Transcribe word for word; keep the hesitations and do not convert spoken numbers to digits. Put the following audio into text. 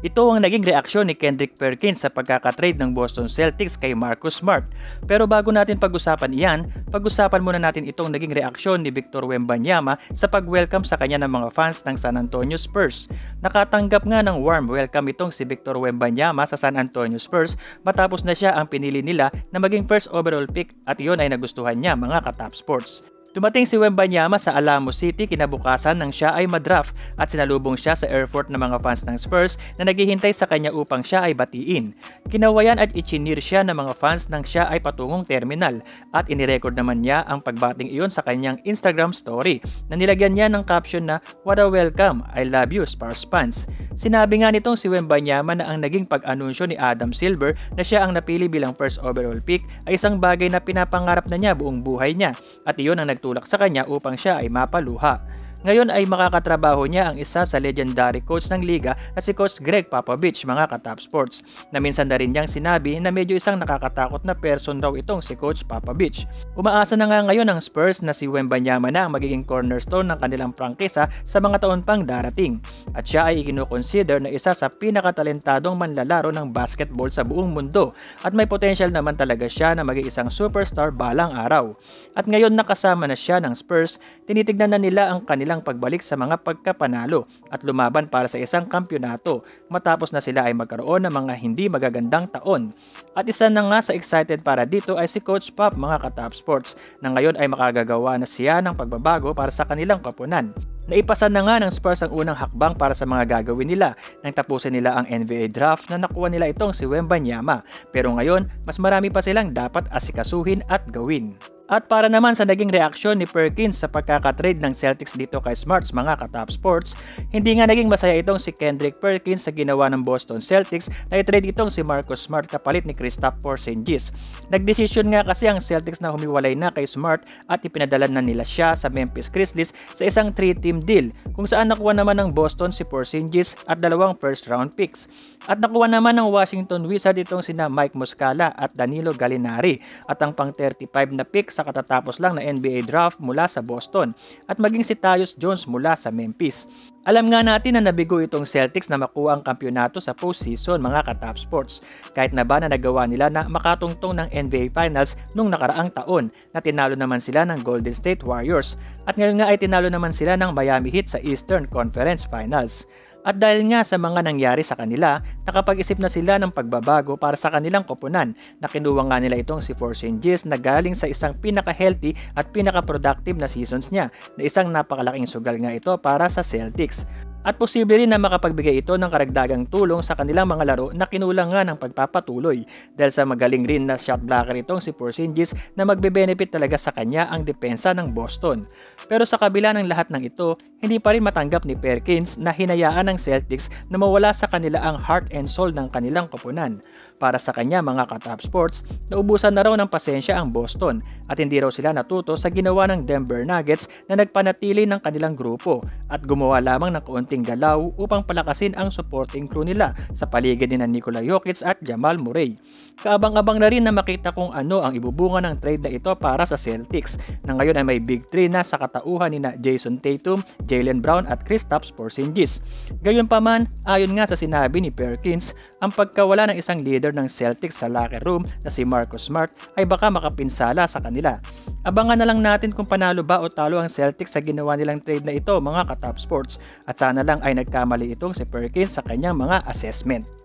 Ito ang naging reaksyon ni Kendrick Perkins sa pagkakatrade ng Boston Celtics kay Marcus Smart. Pero bago natin pag-usapan iyan, pag-usapan muna natin itong naging reaksyon ni Victor Wembanyama sa pag-welcome sa kanya ng mga fans ng San Antonio Spurs. Nakatanggap nga ng warm welcome itong si Victor Wembanyama sa San Antonio Spurs matapos na siya ang pinili nila na maging first overall pick at iyon ay nagustuhan niya mga ka-Top Sports. Dumating si Wembanyama sa Alamo City kinabukasan nang siya ay madraft at sinalubong siya sa airport ng mga fans ng Spurs na naghihintay sa kanya upang siya ay batiin. Kinawayan at ichineer siya ng mga fans nang siya ay patungong terminal at inirecord naman niya ang pagbating iyon sa kanyang Instagram story na nilagyan niya ng caption na "What a welcome, I love you Spurs fans." Sinabi nga nitong si Wembanyama na ang naging pag-anunsyo ni Adam Silver na siya ang napili bilang first overall pick ay isang bagay na pinapangarap na niya buong buhay niya at iyon ang tulak sa kanya upang siya ay mapaluha. Ngayon ay makakatrabaho niya ang isa sa legendary coach ng liga at si Coach Greg Popovich mga ka-Top Sports na minsan na rin niyang sinabi na medyo isang nakakatakot na person raw itong si Coach Popovich. Umaasa na nga ngayon ang Spurs na si Wembanyama na ang magiging cornerstone ng kanilang prangkisa sa mga taon pang darating at siya ay ikinukonsider na isa sa pinakatalentadong manlalaro ng basketball sa buong mundo at may potential naman talaga siya na maging isang superstar balang araw. At ngayon nakasama na siya ng Spurs, tinitignan na nila ang kanilang ang pagbalik sa mga pagkapanalo at lumaban para sa isang kampyonato matapos na sila ay magkaroon ng mga hindi magagandang taon. At isa na nga sa excited para dito ay si Coach Pop mga ka-Top Sports na ngayon ay makagagawa na siya ng pagbabago para sa kanilang koponan. Naipasa na nga ng Spurs ang unang hakbang para sa mga gagawin nila nang tapusin nila ang N B A draft na nakuha nila itong si Wembanyama, pero ngayon mas marami pa silang dapat asikasuhin at gawin. At para naman sa naging reaksyon ni Perkins sa pagkakatrade ng Celtics dito kay Smarts mga ka-Top Sports, hindi nga naging masaya itong si Kendrick Perkins sa ginawa ng Boston Celtics na i-trade itong si Marcus Smart kapalit ni Kristaps Porzingis. Nagdesisyon nga kasi ang Celtics na humiwalay na kay Smart at ipinadala na nila siya sa Memphis Grizzlies sa isang three-team deal kung saan nakuha naman ng Boston si Porzingis at dalawang first round picks. At nakuha naman ng Washington Wizard itong sina Mike Muscala at Danilo Galinari at ang pang thirty-five na picks sa katatapos lang na N B A draft mula sa Boston at maging si Tyus Jones mula sa Memphis. Alam nga natin na nabigo itong Celtics na makuha ang kampyonato sa postseason mga ka-Top Sports. Kahit na ba na nagawa nila na makatungtong ng N B A Finals nung nakaraang taon na tinalo naman sila ng Golden State Warriors at ngayon nga ay tinalo naman sila ng Miami Heat sa Eastern Conference Finals. At dahil nga sa mga nangyari sa kanila, nakapag-isip na sila ng pagbabago para sa kanilang koponan na kinuha nga nila itong si Porzingis na galing sa isang pinaka-healthy at pinaka-productive na seasons niya na isang napakalaking sugal nga ito para sa Celtics. At posible rin na makapagbigay ito ng karagdagang tulong sa kanilang mga laro na kinulang nga ng pagpapatuloy dahil sa magaling rin na shot blocker itong si Porzingis na magbe-benefit talaga sa kanya ang depensa ng Boston. Pero sa kabila ng lahat ng ito, hindi pa rin matanggap ni Perkins na hinayaan ng Celtics na mawala sa kanila ang heart and soul ng kanilang koponan. Para sa kanya mga ka-Top Sports, naubusan na raw ng pasensya ang Boston at hindi raw sila natuto sa ginawa ng Denver Nuggets na nagpanatili ng kanilang grupo at gumawa lamang ng kaunti galaw upang palakasin ang supporting crew nila sa paligid ni Nikola Jokic at Jamal Murray. Kaabang-abang na rin na makita kung ano ang ibubunga ng trade na ito para sa Celtics na ngayon ay may big three na sa katauhan nina Jason Tatum, Jaylen Brown at Kristaps Porzingis. Gayunpaman, ayon nga sa sinabi ni Perkins, ang pagkawala ng isang leader ng Celtics sa locker room na si Marcus Smart ay baka makapinsala sa kanila. Abangan na lang natin kung panalo ba o talo ang Celtics sa ginawa nilang trade na ito mga ka-Top Sports at sana lang ay nagkamali itong si Perkins sa kanyang mga assessment.